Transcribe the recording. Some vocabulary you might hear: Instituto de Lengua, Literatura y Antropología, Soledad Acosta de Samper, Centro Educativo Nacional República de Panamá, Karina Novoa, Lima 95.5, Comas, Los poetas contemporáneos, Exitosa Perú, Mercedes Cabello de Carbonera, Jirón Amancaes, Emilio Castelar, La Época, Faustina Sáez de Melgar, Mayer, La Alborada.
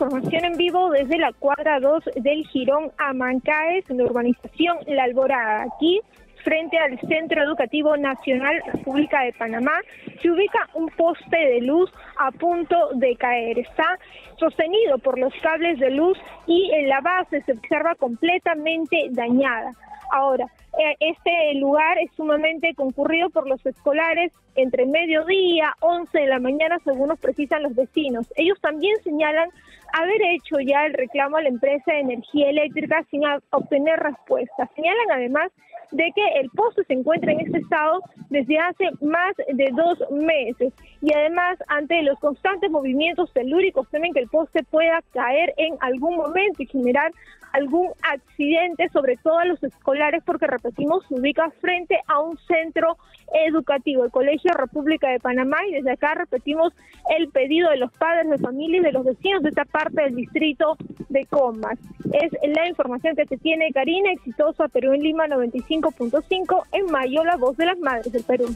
Información en vivo desde la cuadra 2 del Jirón Amancaes, en la urbanización La Alborada. Aquí, frente al Centro Educativo Nacional República de Panamá, se ubica un poste de luz a punto de caer. Está sostenido por los cables de luz y en la base se observa completamente dañada. Ahora, este lugar es sumamente concurrido por los escolares entre mediodía, 11 de la mañana, según nos precisan los vecinos. Ellos también señalan haber hecho ya el reclamo a la empresa de energía eléctrica sin obtener respuesta. Señalan además de que el poste se encuentra en este estado desde hace más de 2 meses. Y además, ante los constantes movimientos telúricos, temen que el poste pueda caer en algún momento y generar algún accidente, sobre todo a los escolares, porque, repetimos, se ubica frente a un centro educativo, el Colegio República de Panamá, y desde acá repetimos el pedido de los padres de familia y de los vecinos de esta parte del distrito de Comas. Es la información que se tiene, Karina. Exitosa Perú en Lima 95.5, en mayo, la voz de las madres del Perú.